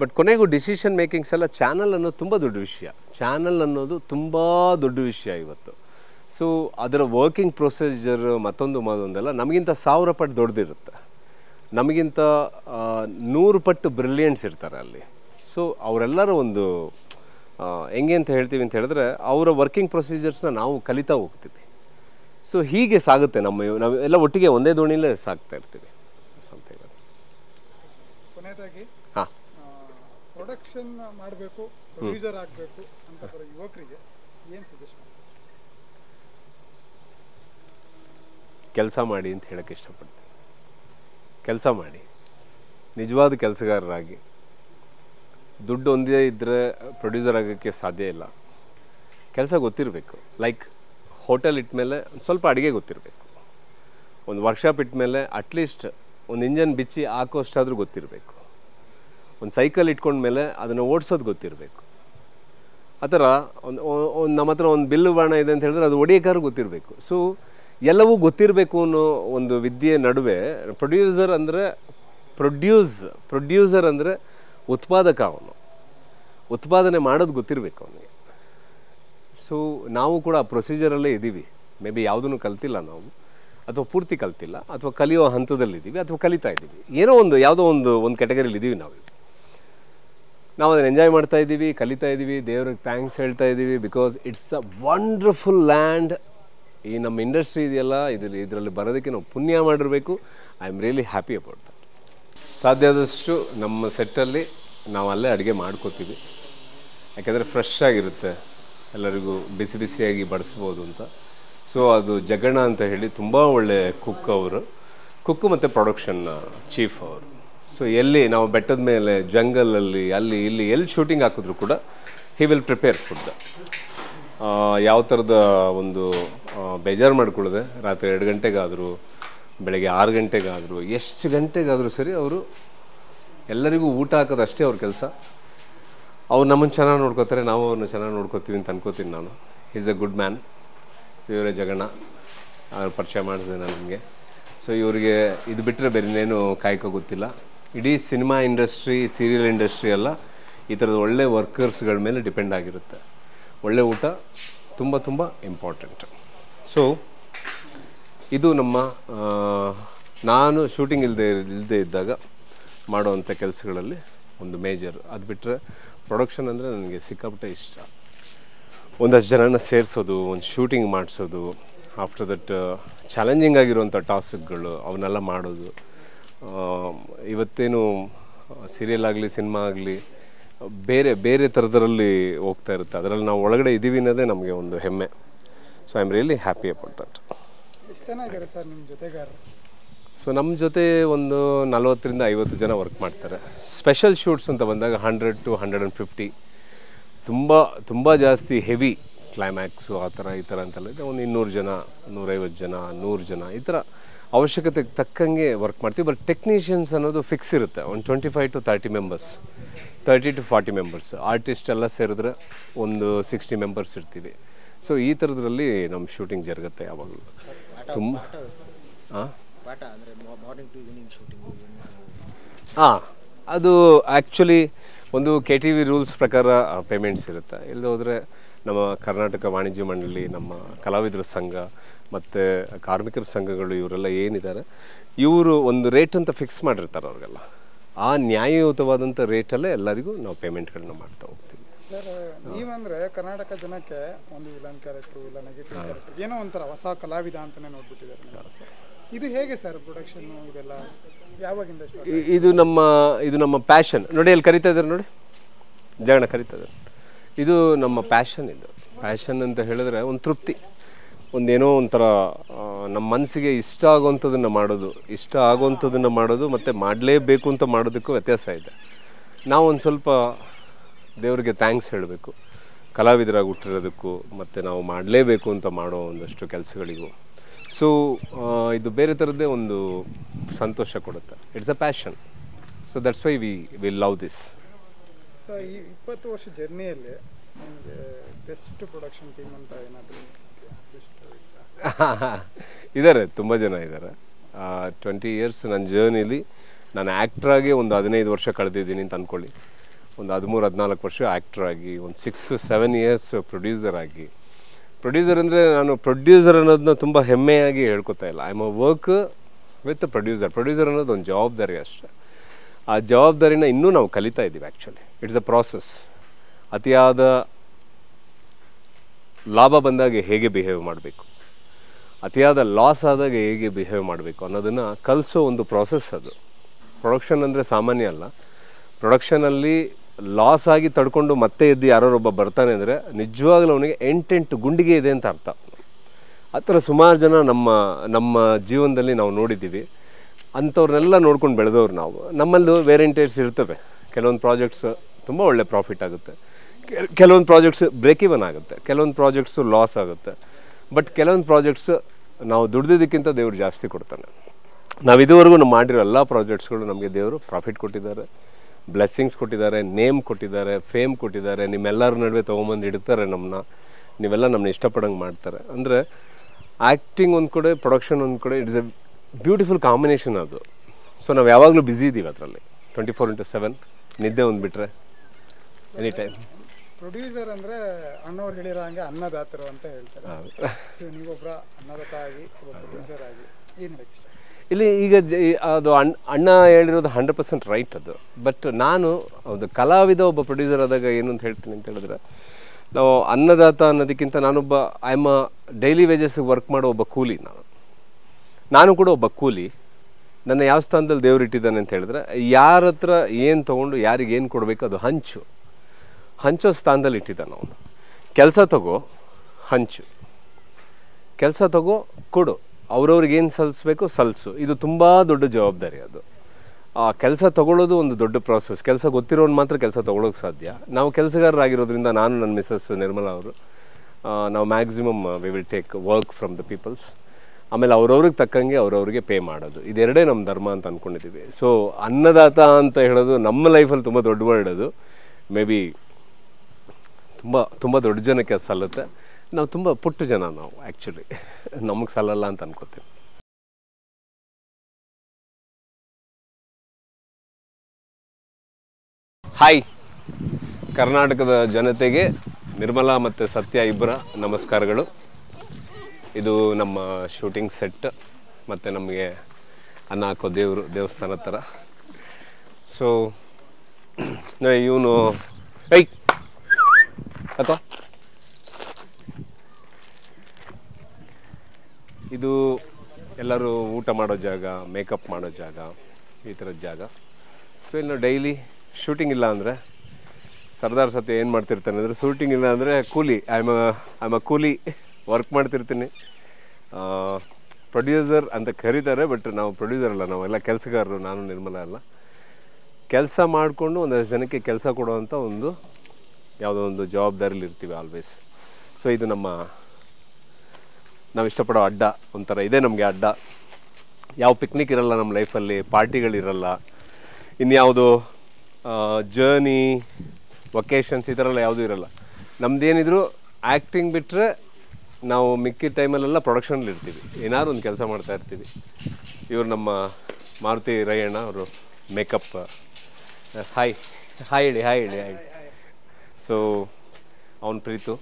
ಬಟ್ ಕೊನೆಗೂ ಡಿಸಿಷನ್ ಮೇಕಿಂಗ್ಸ್ ಎಲ್ಲ ಚಾನಲ್ ಅನ್ನೋದು ತುಂಬ ದೊಡ್ಡ ವಿಷಯ ಚಾನಲ್ ಅನ್ನೋದು ತುಂಬ ದೊಡ್ಡ ವಿಷಯ ಇವತ್ತು ಸೊ ಅದರ ವರ್ಕಿಂಗ್ ಪ್ರೊಸೀಜರ್ ಮತ್ತೊಂದು ಮತ್ತೊಂದೆಲ್ಲ ನಮಗಿಂತ ಸಾವಿರ ಪಟ್ಟು ದೊಡ್ಡದಿರುತ್ತೆ ನಮಗಿಂತ ನೂರು ಪಟ್ಟು ಬ್ರಿಲಿಯನ್ಸ್ ಇರ್ತಾರೆ ಅಲ್ಲಿ ಸೊ ಅವರೆಲ್ಲರೂ ಒಂದು ಹೆಂಗೆ ಅಂತ ಹೇಳ್ತೀವಿ ಅಂತ ಹೇಳಿದ್ರೆ ಅವರ ವರ್ಕಿಂಗ್ ಪ್ರೊಸೀಜರ್ಸ್ನ ನಾವು ಕಲಿತಾ ಹೋಗ್ತೀವಿ ಸೊ ಹೀಗೆ ಸಾಗುತ್ತೆ ನಮ್ಮ ನಾವು ಎಲ್ಲ ಒಟ್ಟಿಗೆ ಒಂದೇ ದೋಣಿಯಲ್ಲೇ ಸಾಗ್ತಾ ಇರ್ತೀವಿ ಕೊನೆಯದಾಗಿ ಹಾಂ ಪ್ರೊಡಕ್ಷನ್ ಮಾಡಬೇಕು ಪ್ರೊಡ್ಯೂಸರ್ ಆಗಬೇಕು ಅಂತ ಯುವಕರಿಗೆ ಏನು ಸಜೆಸ್ಟ್ ಕೆಲಸ ಮಾಡಿ ಅಂತ ಹೇಳೋಕ್ಕೆ ಇಷ್ಟಪಡ್ತೀನಿ ಕೆಲಸ ಮಾಡಿ ನಿಜವಾದ ಕೆಲಸಗಾರರಾಗಿ ದುಡ್ಡು ಒಂದೇ ಇದ್ದರೆ ಪ್ರೊಡ್ಯೂಸರ್ ಆಗೋಕ್ಕೆ ಸಾಧ್ಯ ಇಲ್ಲ ಕೆಲಸ ಗೊತ್ತಿರಬೇಕು ಲೈಕ್ ಹೋಟೆಲ್ ಇಟ್ಟ ಮೇಲೆ ಒಂದು ಸ್ವಲ್ಪ ಅಡುಗೆ ಗೊತ್ತಿರಬೇಕು ಒಂದು ವರ್ಕ್ಶಾಪ್ ಇಟ್ಟ ಮೇಲೆ ಅಟ್ಲೀಸ್ಟ್ ಒಂದು ಇಂಜನ್ ಬಿಚ್ಚಿ ಹಾಕೋಷ್ಟಾದರೂ ಗೊತ್ತಿರಬೇಕು ಒಂದು ಸೈಕಲ್ ಇಟ್ಕೊಂಡ್ಮೇಲೆ ಅದನ್ನು ಓಡಿಸೋದು ಗೊತ್ತಿರಬೇಕು ಆ ಥರ ಒಂದು ಒಂದು ನಮ್ಮ ಹತ್ರ ಒಂದು ಬಿಲ್ಲು ಬಾಣ ಇದೆ ಅಂತ ಹೇಳಿದ್ರೆ ಅದು ಹೊಡಿಯೋಕ್ಕಾದ್ರೂ ಗೊತ್ತಿರಬೇಕು ಸೊ ಎಲ್ಲವೂ ಗೊತ್ತಿರಬೇಕು ಅನ್ನೋ ಒಂದು ವಿದ್ಯೆ ನಡುವೆ ಪ್ರೊಡ್ಯೂಸರ್ ಅಂದರೆ ಪ್ರೊಡ್ಯೂಸ್ ಪ್ರೊಡ್ಯೂಸರ್ ಅಂದರೆ ಉತ್ಪಾದಕ ಅವನು ಉತ್ಪಾದನೆ ಮಾಡೋದು ಗೊತ್ತಿರಬೇಕು ಅವನಿಗೆ ಸೊ ನಾವು ಕೂಡ ಆ ಪ್ರೊಸೀಜರಲ್ಲೇ ಇದ್ದೀವಿ ಮೇ ಬಿ ಯಾವುದನ್ನು ಕಲ್ತಿಲ್ಲ ನಾವು ಅಥವಾ ಪೂರ್ತಿ ಕಲ್ತಿಲ್ಲ ಅಥವಾ ಕಲಿಯೋ ಹಂತದಲ್ಲಿದ್ದೀವಿ ಅಥವಾ ಕಲಿತಾ ಇದ್ದೀವಿ ಏನೋ ಒಂದು ಯಾವುದೋ ಒಂದು ಒಂದು ಕ್ಯಾಟಗರಿಲಿ ಇದ್ದೀವಿ ನಾವು ನಾವು ಅದನ್ನು ಎಂಜಾಯ್ ಮಾಡ್ತಾ ಇದ್ದೀವಿ ಕಲಿತಾ ಇದ್ದೀವಿ ದೇವ್ರಿಗೆ ಥ್ಯಾಂಕ್ಸ್ ಹೇಳ್ತಾ ಇದ್ದೀವಿ because it's a wonderful land ಈ ನಮ್ಮ ಇಂಡಸ್ಟ್ರಿ ಇದೆಯಲ್ಲ ಇದರಲ್ಲಿ ಇದರಲ್ಲಿ ಬರೋದಕ್ಕೆ ನಾವು ಪುಣ್ಯ ಮಾಡಿರಬೇಕು I am really happy about that ಸಾಧ್ಯ ಆದಷ್ಟು ನಮ್ಮ ಸೆಟ್ಟಲ್ಲಿ ನಾವು ಅಲ್ಲೇ ಅಡುಗೆ ಮಾಡ್ಕೋತೀವಿ ಯಾಕೆಂದರೆ ಫ್ರೆಶ್ ಆಗಿರುತ್ತೆ ಎಲ್ಲರಿಗೂ ಬಿಸಿ ಬಿಸಿಯಾಗಿ ಬಡಿಸ್ಬೋದು ಅಂತ ಸೊ ಅದು ಜಗಣ ಅಂತ ಹೇಳಿ ತುಂಬ ಒಳ್ಳೆ ಕುಕ್ ಅವರು ಕುಕ್ಕು ಮತ್ತು ಪ್ರೊಡಕ್ಷನ್ ಚೀಫ್ ಅವರು ಸೊ ಎಲ್ಲಿ ನಾವು ಬೆಟ್ಟದ ಮೇಲೆ ಜಂಗಲಲ್ಲಿ ಅಲ್ಲಿ ಇಲ್ಲಿ ಎಲ್ಲಿ ಶೂಟಿಂಗ್ ಹಾಕಿದ್ರು ಕೂಡ ಹಿ ವಿಲ್ ಪ್ರಿಪೇರ್ ಫುಡ್ ಯಾವ ಥರದ ಒಂದು ಬೇಜಾರು ಮಾಡಿಕೊಳ್ಳದೆ ರಾತ್ರಿ ಎರಡು ಗಂಟೆಗಾದರೂ ಬೆಳಗ್ಗೆ ಆರು ಗಂಟೆಗಾದರೂ ಎಷ್ಟು ಗಂಟೆಗಾದರೂ ಸರಿ ಅವರು ಎಲ್ಲರಿಗೂ ಊಟ ಹಾಕೋದಷ್ಟೇ ಅವ್ರ ಕೆಲಸ ಅವ್ರು ನಮ್ಮನ್ನು ಚೆನ್ನಾಗಿ ನೋಡ್ಕೋತಾರೆ ನಾವು ಅವ್ರನ್ನ ಚೆನ್ನಾಗಿ ನೋಡ್ಕೋತೀವಿ ಅಂತ ಅನ್ಕೋತೀನಿ ನಾನು ಈಸ್ ಅ ಗುಡ್ ಮ್ಯಾನ್ ಇವರೇ ಜಗಣ್ಣ ಅವ್ರು ಪರಿಚಯ ಮಾಡಿದೆ ನಾನು ನನಗೆ ಸೊ ಇವರಿಗೆ ಇದು ಬಿಟ್ಟರೆ ಬೇರೆ ಇನ್ನೇನು ಕಾಯ್ಕೋ ಗೊತ್ತಿಲ್ಲ ಇಡೀ ಸಿನಿಮಾ ಇಂಡಸ್ಟ್ರಿ ಸೀರಿಯಲ್ ಇಂಡಸ್ಟ್ರಿ ಎಲ್ಲ ಈ ಥರದ ಒಳ್ಳೆ ವರ್ಕರ್ಸ್ಗಳ ಮೇಲೆ ಡಿಪೆಂಡ್ ಆಗಿರುತ್ತೆ ಒಳ್ಳೆ ಊಟ ತುಂಬ ತುಂಬ ಇಂಪಾರ್ಟೆಂಟ್ ಸೊ ಇದು ನಮ್ಮ ನಾನು ಶೂಟಿಂಗ್ ಇಲ್ಲದೆ ಇಲ್ಲದೆ ಇದ್ದಾಗ ಮಾಡೋವಂಥ ಕೆಲಸಗಳಲ್ಲಿ ಒಂದು ಮೇಜರ್ ಅದು ಬಿಟ್ಟರೆ ಪ್ರೊಡಕ್ಷನ್ ಅಂದರೆ ನನಗೆ ಸಿಕ್ಕಾಪಟ್ಟೆ ಇಷ್ಟ ಒಂದಷ್ಟು ಜನನ ಸೇರಿಸೋದು ಒಂದು ಶೂಟಿಂಗ್ ಮಾಡಿಸೋದು ಆಫ್ಟರ್ ದಟ್ ಚಾಲೆಂಜಿಂಗ್ ಆಗಿರುವಂಥ ಟಾಸ್ಕ್ಗಳು ಅವನ್ನೆಲ್ಲ ಮಾಡೋದು ಇವತ್ತೇನು ಸೀರಿಯಲ್ ಆಗಲಿ ಸಿನಿಮಾ ಆಗಲಿ ಬೇರೆ ಬೇರೆ ಥರದರಲ್ಲಿ ಹೋಗ್ತಾ ಇರುತ್ತೆ ಅದರಲ್ಲಿ ನಾವು ಒಳಗಡೆ ಇದ್ದೀವಿ ಅನ್ನೋದೇ ನಮಗೆ ಒಂದು ಹೆಮ್ಮೆ so I am really happy about that so ನಮ್ಮ ಜೊತೆ ಒಂದು ನಲ್ವತ್ತರಿಂದ ಐವತ್ತು ಜನ ವರ್ಕ್ ಮಾಡ್ತಾರೆ ಸ್ಪೆಷಲ್ ಶೂಟ್ಸ್ ಅಂತ ಬಂದಾಗ hundred to hundred and fifty ತುಂಬ ತುಂಬ ಜಾಸ್ತಿ ಹೆವಿ ಕ್ಲೈಮ್ಯಾಕ್ಸು ಆ ಥರ ಈ ಥರ ಅಂತೆಲ್ಲ ಇದೆ ಒಂದು ಇನ್ನೂರು ಜನ ನೂರೈವತ್ತು ಜನ ನೂರು ಜನ ಈ ಥರ ಅವಶ್ಯಕತೆಗೆ ತಕ್ಕಂಗೆ ವರ್ಕ್ ಮಾಡ್ತೀವಿ ಬಟ್ ಟೆಕ್ನಿಷಿಯನ್ಸ್ ಅನ್ನೋದು ಫಿಕ್ಸ್ ಇರುತ್ತೆ ಒಂದು twenty five to thirty members thirty to forty members artist ಎಲ್ಲ ಸೇರಿದ್ರೆ ಒಂದು ಸಿಕ್ಸ್ಟಿ ಮೆಂಬರ್ಸ್ ಇರ್ತೀವಿ ಸೊ ಈ ಥರದ್ರಲ್ಲಿ ನಮ್ಮ ಶೂಟಿಂಗ್ ಜರುಗುತ್ತೆ ಯಾವಾಗಲೂ ತುಂಬ ಹಾಂ ಅದು ಆ್ಯಕ್ಚುಲಿ ಒಂದು ಕೆ ಟಿ ವಿ ರೂಲ್ಸ್ ಪ್ರಕಾರ ಪೇಮೆಂಟ್ಸ್ ಇರುತ್ತೆ ಇಲ್ಲಿ ಹೋದರೆ ನಮ್ಮ ಕರ್ನಾಟಕ ವಾಣಿಜ್ಯ ಮಂಡಳಿ ನಮ್ಮ ಕಲಾವಿದರ ಸಂಘ ಮತ್ತು ಕಾರ್ಮಿಕರ ಸಂಘಗಳು ಇವರೆಲ್ಲ ಏನಿದ್ದಾರೆ ಇವರು ಒಂದು ರೇಟ್ ಅಂತ ಫಿಕ್ಸ್ ಮಾಡಿರ್ತಾರೆ ಅವ್ರಿಗೆಲ್ಲ ಆ ನ್ಯಾಯಯುತವಾದಂಥ ರೇಟಲ್ಲೇ ಎಲ್ಲರಿಗೂ ನಾವು ಪೇಮೆಂಟ್ಗಳನ್ನ ಮಾಡ್ತಾ ಹೋಗ್ತೀವಿ Sir, Karnataka Janaka, only villain character, villain character. You know, Vasa Kalavidanta and Odbit. Sir, production, Idunama passion. Nodel Karita, Jana Karita. Idu Nama passion, passion and the Hilda, on Trupti. ಒಂದೇನೋ ಒಂತರ ನಮ್ಮ ಮನಸ್ಸಿಗೆ ಇಷ್ಟ ಆಗೋಂತದನ್ನ ಮಾಡೋದು ಇಷ್ಟ ಆಗೋಂತದನ್ನ ಮಾಡೋದು ಮತ್ತೆ ಮಾಡಲೇಬೇಕು ಅಂತ ಮಾಡೋದಕ್ಕೆ ವ್ಯತ್ಯಾಸ ಇದೆ ನಾವು ಒಂದು ಸ್ವಲ್ಪ ದೇವರಿಗೆ ಥ್ಯಾಂಕ್ಸ್ ಹೇಳಬೇಕು ಕಲಾವಿದರಾಗಿ ಹುಟ್ಟಿರೋದಕ್ಕೂ ಮತ್ತೆ ನಾವು ಮಾಡಲೇಬೇಕು ಅಂತ ಮಾಡೋ ಒಂದಷ್ಟು ಕೆಲಸಗಳಿಗೂ ಸೋ ಇದು ಬೇರೆ ತರದೇ ಒಂದು ಸಂತೋಷ ಕೊಡುತ್ತೆ it's a passion so that's why we we love this so ಈ twenty ವರ್ಷ ಜರ್ನಿಯಲ್ಲಿ ಬೆಸ್ಟ್ ಪ್ರೊಡಕ್ಷನ್ ಟೀಮ್ ಅಂತ ಏನಾದರೂ ಇದರ ತುಂಬಾ ಜನ ಇದ್ದಾರೆ twenty ಇಯರ್ಸ್ ನನ್ನ ಜರ್ನಿಲಿ ನಾನು ಆಕ್ಟರ್ ಆಗಿ ಒಂದು ಹದಿನೈದು ವರ್ಷ ಕಳೆದಿದ್ದೀನಿ ಅಂತ ಅನ್ಕೊಳ್ಳಿ ಒಂದು ಹದಿಮೂರು ಹದಿನಾಲ್ಕು ವರ್ಷ ಆಕ್ಟರ್ ಆಗಿ ಒಂದು six seven ಇಯರ್ಸ್ ಪ್ರೊಡ್ಯೂಸರ್ ಆಗಿ ಪ್ರೊಡ್ಯೂಸರ್ ಅಂದ್ರೆ ನಾನು ಪ್ರೊಡ್ಯೂಸರ್ ಅನ್ನೋದನ್ನ ತುಂಬಾ ಹೆಮ್ಮೆಯಾಗಿ ಹೇಳ್ಕೊತಾ ಇಲ್ಲ I am a work with producer producer ಅನ್ನೋದು ಒಂದು ಜವಾಬ್ದಾರಿ ಅಷ್ಟೇ ಆ ಜವಾಬ್ದಾರಿನ ಇನ್ನೂ ನಾವು ಕಲಿತಾ ಇದ್ದೀವಿ ಆಕ್ಚುಲಿ ಇಟ್ಸ್ ಅ ಪ್ರಾಸೆಸ್ ಅತಿಯಾದ ಲಾಭ ಬಂದಾಗ ಹೇಗೆ ಬಿಹೇವ್ ಮಾಡಬೇಕು ಅತಿಯಾದ ಲಾಸ್ ಆದಾಗ ಹೇಗೆ ಬಿಹೇವ್ ಮಾಡಬೇಕು ಅನ್ನೋದನ್ನು ಕಲಿಸೋ ಒಂದು ಪ್ರಾಸೆಸ್ ಅದು ಪ್ರೊಡಕ್ಷನ್ ಅಂದರೆ ಸಾಮಾನ್ಯ ಅಲ್ಲ ಪ್ರೊಡಕ್ಷನಲ್ಲಿ ಲಾಸ್ ಆಗಿ ತಡ್ಕೊಂಡು ಮತ್ತೆ ಎದ್ದು ಯಾರೊಬ್ಬ ಬರ್ತಾನೆ ಅಂದರೆ ನಿಜವಾಗ್ಲೂ ಅವನಿಗೆ ಎಂಟೆಂಟು ಗುಂಡಿಗೆ ಇದೆ ಅಂತ ಅರ್ಥ ಆ ಥರ ಸುಮಾರು ಜನ ನಮ್ಮ ನಮ್ಮ ಜೀವನದಲ್ಲಿ ನಾವು ನೋಡಿದ್ದೀವಿ ಅಂಥವ್ರನ್ನೆಲ್ಲ ನೋಡ್ಕೊಂಡು ಬೆಳೆದವ್ರು ನಾವು ನಮ್ಮಲ್ಲೂ ವೇರಿಯಂಟೇಜ್ ಇರ್ತವೆ ಕೆಲವೊಂದು ಪ್ರಾಜೆಕ್ಟ್ಸ್ ತುಂಬ ಒಳ್ಳೆ ಪ್ರಾಫಿಟ್ ಆಗುತ್ತೆ ಕೆಲವೊಂದು ಪ್ರಾಜೆಕ್ಟ್ಸ್ ಬ್ರೇಕ್ ಇವನ್ ಆಗುತ್ತೆ ಕೆಲವೊಂದು ಪ್ರಾಜೆಕ್ಟ್ಸು ಲಾಸ್ ಆಗುತ್ತೆ ಬಟ್ ಕೆಲವೊಂದು ಪ್ರಾಜೆಕ್ಟ್ಸ್ ನಾವು ದುಡ್ದಿದ್ದಕ್ಕಿಂತ ದೇವರು ಜಾಸ್ತಿ ಕೊಡ್ತಾನೆ ನಾವು ಇದುವರೆಗೂ ನಾವು ಮಾಡಿರೋ ಎಲ್ಲ ಪ್ರಾಜೆಕ್ಟ್ಸ್ಗಳು ನಮಗೆ ದೇವರು ಪ್ರಾಫಿಟ್ ಕೊಟ್ಟಿದ್ದಾರೆ ಬ್ಲೆಸ್ಸಿಂಗ್ಸ್ ಕೊಟ್ಟಿದ್ದಾರೆ ನೇಮ್ ಕೊಟ್ಟಿದ್ದಾರೆ ಫೇಮ್ ಕೊಟ್ಟಿದ್ದಾರೆ ನಿಮ್ಮೆಲ್ಲರ ನಡುವೆ ತೊಗೊಂಬಂದು ಇಡ್ತಾರೆ ನಮ್ಮನ್ನ ನೀವೆಲ್ಲ ನಮ್ಮನ್ನ ಇಷ್ಟಪಡಂಗೆ ಮಾಡ್ತಾರೆ ಅಂದರೆ ಆ್ಯಕ್ಟಿಂಗ್ ಒಂದು ಕಡೆ ಪ್ರೊಡಕ್ಷನ್ ಒಂದು ಕಡೆ ಇಟ್ಸ್ ಎ ಬ್ಯೂಟಿಫುಲ್ ಕಾಂಬಿನೇಷನ್ ಅದು ಸೊ ನಾವು ಯಾವಾಗಲೂ ಬ್ಯುಸಿ ಇದ್ದೀವಿ ಅದರಲ್ಲಿ ಟ್ವೆಂಟಿ ಫೋರ್ ಇಂಟು ಸೆವೆನ್ ನಿದ್ದೆ ಒಂದು ಬಿಟ್ಟರೆ ಎನಿ ಟೈಮ್ ಪ್ರೊಡ್ಯೂಸರ್ ಅಂದರೆ ಅಣ್ಣವ್ರು ಹೇಳಿರೋ ಹಂಗೆ ಅನ್ನದಾತರು ಅಂತ ಹೇಳ್ತಾರೆ ನೀವೊಬ್ಬರ ಅನ್ನದಾತ ಆಗಿ ಪ್ರೊಡ್ಯೂಸರ್ ಆಗಿ ಏನು ಹೇಳಕ್ಕೆ ಇಲ್ಲಿ ಈಗ ಅದು ಅಣ್ಣ ಅಣ್ಣ ಹೇಳಿರೋದು ಹಂಡ್ರೆಡ್ ಪರ್ಸೆಂಟ್ ರೈಟ್ ಅದು ಬಟ್ ನಾನು ಒಂದು ಕಲಾವಿದ ಒಬ್ಬ ಪ್ರೊಡ್ಯೂಸರ್ ಆದಾಗ ಏನು ಅಂತ ಹೇಳ್ತೀನಿ ಅಂತ ಹೇಳಿದ್ರೆ ನಾವು ಅನ್ನದಾತ ಅನ್ನೋದಕ್ಕಿಂತ ನಾನೊಬ್ಬ ಐ ಆಮ್ ಅ ಡೈಲಿ ವೇಜಸ್ಸಿಗೆ ವರ್ಕ್ ಮಾಡೋ ಒಬ್ಬ ಕೂಲಿ ನಾನು ನಾನು ಕೂಡ ಒಬ್ಬ ಕೂಲಿ ನನ್ನ ಯಾವ ಸ್ಥಾನದಲ್ಲಿ ದೇವ್ರು ಇಟ್ಟಿದ್ದಾನೆ ಅಂತ ಹೇಳಿದ್ರೆ ಯಾರ ಹತ್ರ ಏನು ತೊಗೊಂಡು ಯಾರಿಗೆ ಏನು ಕೊಡಬೇಕು ಅದು ಹಂಚು ಹಂಚೋ ಸ್ಥಾನದಲ್ಲಿ ಇಟ್ಟಿದ್ದಾನೆ ಅವನು ಕೆಲಸ ತಗೋ ಹಂಚು ಕೆಲಸ ತಗೋ ಕೊಡು ಅವ್ರವ್ರಿಗೇನು ಸಲ್ಲಿಸ್ಬೇಕು ಸಲ್ಲಿಸು ಇದು ತುಂಬ ದೊಡ್ಡ ಜವಾಬ್ದಾರಿ ಅದು ಆ ಕೆಲಸ ತೊಗೊಳ್ಳೋದು ಒಂದು ದೊಡ್ಡ ಪ್ರಾಸೆಸ್ ಕೆಲಸ ಗೊತ್ತಿರೋನು ಮಾತ್ರ ಕೆಲಸ ತೊಗೊಳೋಕ್ಕೆ ಸಾಧ್ಯ ನಾವು ಕೆಲಸಗಾರರಾಗಿರೋದ್ರಿಂದ ನಾನು ನನ್ನ ಮಿಸಸ್ ನಿರ್ಮಲಾ ಅವರು ನಾವು maximum we will take work from the peoples ಆಮೇಲೆ ಅವ್ರವ್ರಿಗೆ ತಕ್ಕಂಗೆ ಅವ್ರವ್ರಿಗೆ ಪೇ ಮಾಡೋದು ಇದೆರಡೇ ನಮ್ಮ ಧರ್ಮ ಅಂತ ಅಂದ್ಕೊಂಡಿದ್ದೀವಿ ಸೊ ಅನ್ನದಾತ ಅಂತ ಹೇಳೋದು ನಮ್ಮ ಲೈಫಲ್ಲಿ ತುಂಬ ದೊಡ್ಡ ವರ್ಡ್ ಅದು ಮೇ ಬಿ ತುಂಬ ತುಂಬ ದೊಡ್ಡ ಜನಕ್ಕೆ ಸಲ್ಲುತ್ತೆ ನಾವು ತುಂಬ ಪುಟ್ಟ ಜನ ನಾವು ಆ್ಯಕ್ಚುಲಿ ನಮಗೆ ಸಲ್ಲಲ್ಲ ಅಂತ ಅನ್ಕೋತೀವಿ ಹಾಯ್ ಕರ್ನಾಟಕದ ಜನತೆಗೆ ನಿರ್ಮಲಾ ಮತ್ತು ಸತ್ಯ ಇಬ್ಬರ ನಮಸ್ಕಾರಗಳು ಇದು ನಮ್ಮ ಶೂಟಿಂಗ್ ಸೆಟ್ ಮತ್ತು ನಮಗೆ ಅನ್ನ ಹಾಕೋ ದೇವರು ದೇವಸ್ಥಾನ ಥರ ಸೊ ಇವನು ಐ ಅಥವಾ ಇದು ಎಲ್ಲರೂ ಊಟ ಮಾಡೋ ಜಾಗ ಮೇಕಪ್ ಮಾಡೋ ಜಾಗ ಈ ಥರದ ಜಾಗ ಸೊ ಇಲ್ಲಿ ಡೈಲಿ ಶೂಟಿಂಗ್ ಇಲ್ಲ ಅಂದರೆ ಸರ್ದಾರ್ ಸತ್ಯ ಏನು ಮಾಡ್ತಿರ್ತಾನೆ ಅಂದರೆ ಶೂಟಿಂಗ್ ಇಲ್ಲ ಅಂದರೆ ಕೂಲಿ I am I am a coolie work ಮಾಡ್ತಿರ್ತೀನಿ ಪ್ರೊಡ್ಯೂಸರ್ ಅಂತ ಕರೀತಾರೆ ಬಟ್ ನಾವು ಪ್ರೊಡ್ಯೂಸರ್ ಅಲ್ಲ ನಾವೆಲ್ಲ ಕೆಲಸಗಾರರು ನಾನು ನಿರ್ಮಲ ಅಲ್ಲ ಕೆಲಸ ಮಾಡಿಕೊಂಡು ಒಂದಷ್ಟು ಜನಕ್ಕೆ ಕೆಲಸ ಕೊಡುವಂಥ ಒಂದು ಯಾವುದೋ ಒಂದು ಜವಾಬ್ದಾರಿಲಿ ಇರ್ತೀವಿ ಆಲ್ವೇಸ್ ಸೊ ಇದು ನಮ್ಮ ನಾವು ಇಷ್ಟಪಡೋ ಅಡ್ಡ ಒಂಥರ ಇದೇ ನಮಗೆ ಅಡ್ಡ ಯಾವ ಪಿಕ್ನಿಕ್ ಇರಲ್ಲ ನಮ್ಮ ಲೈಫಲ್ಲಿ ಪಾರ್ಟಿಗಳಿರಲ್ಲ ಇನ್ಯಾವುದೋ ಜರ್ನಿ ವೊಕೇಶನ್ಸ್ ಈ ಥರ ಎಲ್ಲ ಯಾವುದೂ ಇರಲ್ಲ ನಮ್ಮದೇನಿದ್ರು ಆ್ಯಕ್ಟಿಂಗ್ ಬಿಟ್ಟರೆ ನಾವು ಮಿಕ್ಕಿದ ಟೈಮಲ್ಲೆಲ್ಲ ಪ್ರೊಡಕ್ಷನಲ್ಲಿ ಇರ್ತೀವಿ ಏನಾದ್ರು ಒಂದು ಕೆಲಸ ಮಾಡ್ತಾಯಿರ್ತೀವಿ ಇವರು ನಮ್ಮ ಮಾರುತಿ ರೈಯಣ್ಣ ಅವರು ಮೇಕಪ್ ಹಾಯ್ ಹಾಯ್ ಹೇಳಿ ಹಾಯ್ ಹೇಳಿ ಹಾಯ್ ಸೊ ಅವ್ನು ಪ್ರೀತು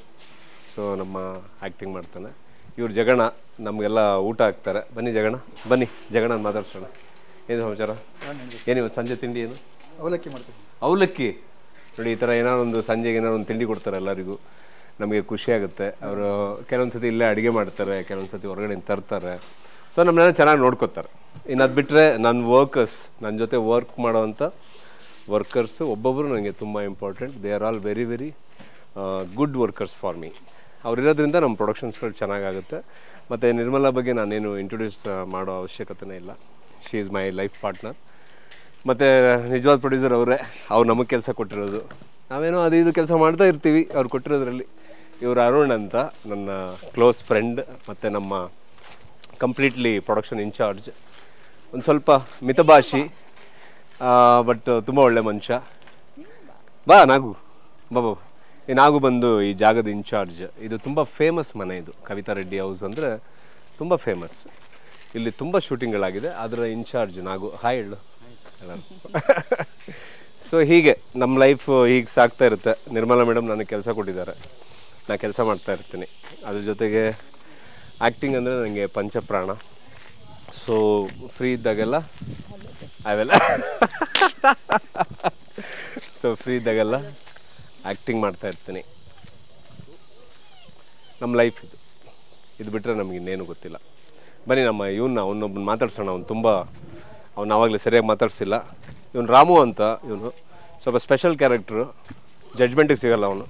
ಸೊ ನಮ್ಮ ಆ್ಯಕ್ಟಿಂಗ್ ಮಾಡ್ತಾನೆ ಇವ್ರು ಜಗಣ ನಮಗೆಲ್ಲ ಊಟ ಹಾಕ್ತಾರೆ ಬನ್ನಿ ಜಗಣ ಬನ್ನಿ ಜಗಣ ಮಾತಾಡ್ಸೋಣ ಏನು ಸಮಾಚಾರ ಏನು ಇವತ್ತು ಸಂಜೆ ತಿಂಡಿ ಏನು ಅವಲಕ್ಕಿ ಮಾಡ್ತೀವಿ ಅವಲಕ್ಕಿ ನೋಡಿ ಈ ತರ ಏನಾದರೂ ಒಂದು ಸಂಜೆಗೆ ಏನಾದರೂ ಒಂದು ತಿಂಡಿ ಕೊಡ್ತಾರೆ ಎಲ್ಲರಿಗೂ ನಮಗೆ ಖುಷಿ ಆಗುತ್ತೆ ಅವರು ಕೆಲವೊಂದು ಸತಿ ಇಲ್ಲೇ ಅಡಿಗೆ ಮಾಡ್ತಾರೆ ಕೆಲವೊಂದು ಸತಿ ಹೊರಗಡೆ ತರ್ತಾರೆ ಸೊ ನಮ್ಮನ್ನ ಚೆನ್ನಾಗಿ ನೋಡ್ಕೊತಾರೆ ಇನ್ನು ಅದು ಬಿಟ್ರೆ ನನ್ನ ವರ್ಕರ್ಸ್ ನನ್ನ ಜೊತೆ ವರ್ಕ್ ಮಾಡೋಂತ ವರ್ಕರ್ಸ್ ಒಬ್ಬೊಬ್ಬರು ನನಗೆ ತುಂಬಾ important they are all very very good workers for me ಅವರು ಇರೋದ್ರಿಂದ ನಮ್ಮ ಪ್ರೊಡಕ್ಷನ್ಸ್ ಚೆನ್ನಾಗಿ ಆಗುತ್ತೆ ಮತ್ತೆ ನಿರ್ಮಲಾ ಬಗ್ಗೆ ನಾನೇನು ಇಂಟ್ರೊಡ್ಯೂಸ್ ಮಾಡೋ ಅವಶ್ಯಕತೆನೇ ಇಲ್ಲ she is my life partner ಮತ್ತೆ ನಿಜವಾದ ಪ್ರೊಡ್ಯೂಸರ್ ಅವರೇ ಅವ್ರು ನಮಗೆ ಕೆಲಸ ಕೊಟ್ಟಿರೋದು ನಾವೇನೋ ಅದು ಇದು ಕೆಲಸ ಮಾಡ್ತಾ ಇರ್ತೀವಿ ಅವ್ರು ಕೊಟ್ಟಿರೋದ್ರಲ್ಲಿ ಇವರು ಅರುಣ್ ಅಂತ ನನ್ನ ಕ್ಲೋಸ್ ಫ್ರೆಂಡ್ ಮತ್ತು ನಮ್ಮ ಕಂಪ್ಲೀಟ್ಲಿ ಪ್ರೊಡಕ್ಷನ್ ಇನ್ಚಾರ್ಜ್ ಒಂದು ಸ್ವಲ್ಪ ಮಿತಭಾಷಿ ಬಟ್ ತುಂಬ ಒಳ್ಳೆ ಮನುಷ್ಯ ಬಾ ನಾಗು ಬಾಬು ಈ ನಾಗು ಬಂದು ಈ ಜಾಗದ ಇನ್ಚಾರ್ಜ್ ಇದು ತುಂಬ ಫೇಮಸ್ ಮನೆ ಇದು ಕವಿತಾ ರೆಡ್ಡಿ ಹೌಸ್ ಅಂದರೆ ತುಂಬ ಫೇಮಸ್ ಇಲ್ಲಿ ತುಂಬ ಶೂಟಿಂಗ್ಗಳಾಗಿದೆ ಅದರ ಇನ್ಚಾರ್ಜ್ ನಾಗು ಹಾಯ್ ಹೇಳು ಸೊ ಹೀಗೆ ನಮ್ಮ ಲೈಫ್ ಹೀಗೆ ಸಾಕ್ತಾ ಇರುತ್ತೆ ನಿರ್ಮಲಾ ಮೇಡಮ್ ನನಗೆ ಕೆಲಸ ಕೊಟ್ಟಿದ್ದಾರೆ ನಾನು ಕೆಲಸ ಮಾಡ್ತಾ ಇರ್ತೀನಿ ಅದ್ರ ಜೊತೆಗೆ ಆ್ಯಕ್ಟಿಂಗ್ ಅಂದರೆ ನನಗೆ ಪಂಚಪ್ರಾಣ ಸೊ ಫ್ರೀ ಇದ್ದಾಗೆಲ್ಲ ಅವೆಲ್ಲ ಸೊ ಫ್ರೀ ಇದ್ದಾಗೆಲ್ಲ ಆ್ಯಕ್ಟಿಂಗ್ ಮಾಡ್ತಾ ಇರ್ತೀನಿ ನಮ್ಮ ಲೈಫ್ ಇದು ಇದು ಬಿಟ್ಟರೆ ನಮಗಿನ್ನೇನು ಗೊತ್ತಿಲ್ಲ ಬನ್ನಿ ನಮ್ಮ ಇವನ್ನ ಅವನೊಬ್ಬನ ಮಾತಾಡ್ಸೋಣ ಅವ್ನು ತುಂಬ ಅವ್ನು ಆವಾಗಲೇ ಸರಿಯಾಗಿ ಮಾತಾಡ್ಸಿಲ್ಲ ಇವನು ರಾಮು ಅಂತ ಇವನು ಸ್ವಲ್ಪ ಸ್ಪೆಷಲ್ ಕ್ಯಾರೆಕ್ಟ್ರು ಜಡ್ಜ್ಮೆಂಟಿಗೆ ಸಿಗಲ್ಲ ಅವನು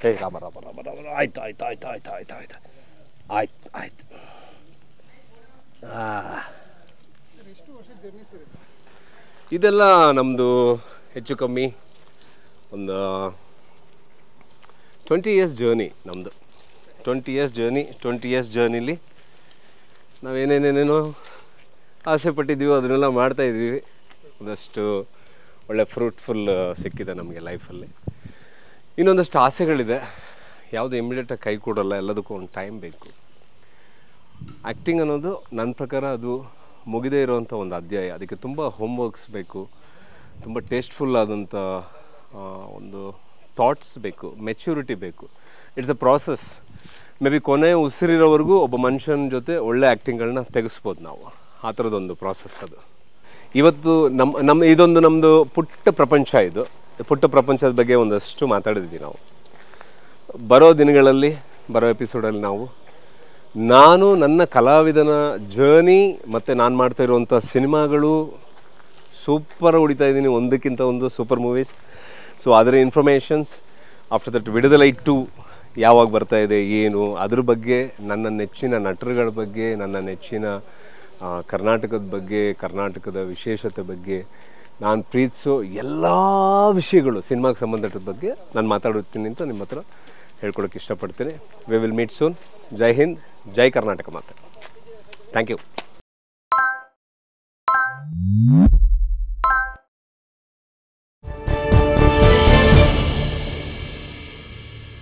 ಹೇ ರಾಮ ರಾಮ ರಾಮ ರಾಮ ಆಯ್ತು ಆಯ್ತು ಆಯ್ತು ಆಯ್ತು ಆಯ್ತು ಆಯ್ತು ಆಯ್ತು ಆಯ್ತು ಇದೆಲ್ಲ ನಮ್ಮದು ಹೆಚ್ಚು ಕಮ್ಮಿ ಒಂದು ಟ್ವೆಂಟಿ ಇಯರ್ಸ್ ಜರ್ನಿ ನಮ್ಮದು twenty years journey twenty years ಜರ್ನಿಲಿ ನಾವೇನೇನೇನೇನೋ ಆಸೆ ಪಟ್ಟಿದ್ದೀವಿ ಅದನ್ನೆಲ್ಲ ಮಾಡ್ತಾಯಿದ್ದೀವಿ ಒಂದಷ್ಟು ಒಳ್ಳೆ ಫ್ರೂಟ್ಫುಲ್ ಸಿಕ್ಕಿದೆ ನಮಗೆ ಲೈಫಲ್ಲಿ ಇನ್ನೊಂದಷ್ಟು ಆಸೆಗಳಿದೆ ಯಾವುದು ಇಮ್ಮಿಡಿಯೇಟಾಗಿ ಕೈ ಕೊಡೋಲ್ಲ ಎಲ್ಲದಕ್ಕೂ ಒಂದು ಟೈಮ್ ಬೇಕು ಆ್ಯಕ್ಟಿಂಗ್ ಅನ್ನೋದು ನನ್ನ ಪ್ರಕಾರ ಅದು ಮುಗಿದೇ ಇರೋವಂಥ ಒಂದು ಅಧ್ಯಾಯ ಅದಕ್ಕೆ ತುಂಬ ಹೋಮ್ವರ್ಕ್ಸ್ ಬೇಕು ತುಂಬ ಟೇಸ್ಟ್ಫುಲ್ ಆದಂಥ ಒಂದು ಥಾಟ್ಸ್ ಬೇಕು ಮೆಚ್ಯೂರಿಟಿ ಬೇಕು it's a process maybe ಕೊನೆ ಉಸಿರಿರೋವರೆಗೂ ಒಬ್ಬ ಮನುಷ್ಯನ ಜೊತೆ ಒಳ್ಳೆ ಆ್ಯಕ್ಟಿಂಗ್ಗಳನ್ನ ತೆಗೆಸ್ಬೋದು ನಾವು ಆ ಥರದೊಂದು ಪ್ರಾಸೆಸ್ ಅದು ಇವತ್ತು ನಮ್ಮ ನಮ್ಮ ಇದೊಂದು ನಮ್ಮದು ಪುಟ್ಟ ಪ್ರಪಂಚ ಇದು ಪುಟ್ಟ ಪ್ರಪಂಚದ ಬಗ್ಗೆ ಒಂದಷ್ಟು ಮಾತಾಡಿದ್ವಿ ನಾವು ಬರೋ ದಿನಗಳಲ್ಲಿ ಬರೋ ಎಪಿಸೋಡಲ್ಲಿ ನಾವು ನಾನು ನನ್ನ ಕಲಾವಿದನ ಜರ್ನಿ ಮತ್ತು ನಾನು ಮಾಡ್ತಾ ಇರುವಂಥ ಸಿನಿಮಾಗಳು ಸೂಪರ್ ಹೊಡಿತಾ ಇದ್ದೀನಿ ಒಂದಕ್ಕಿಂತ ಒಂದು ಸೂಪರ್ ಮೂವೀಸ್ ಸೊ ಅದರ informations after that Viduthalai two ಯಾವಾಗ ಬರ್ತಾಯಿದೆ ಏನು ಅದ್ರ ಬಗ್ಗೆ ನನ್ನ ನೆಚ್ಚಿನ ನಟರುಗಳ ಬಗ್ಗೆ ನನ್ನ ನೆಚ್ಚಿನ ಕರ್ನಾಟಕದ ಬಗ್ಗೆ ಕರ್ನಾಟಕದ ವಿಶೇಷತೆ ಬಗ್ಗೆ ನಾನು ಪ್ರೀತಿಸೋ ಎಲ್ಲ ವಿಷಯಗಳು ಸಿನಿಮಾಗೆ ಸಂಬಂಧಪಟ್ಟ ಬಗ್ಗೆ ನಾನು ಮಾತಾಡುತ್ತೀನಿ ಅಂತ ನಿಮ್ಮ ಹತ್ರ ಹೇಳ್ಕೊಳಕ್ಕೆ ಇಷ್ಟಪಡ್ತೀನಿ we will meet soon Jai Hind Jai Karnataka ಮಾತೆ ಥ್ಯಾಂಕ್ ಯು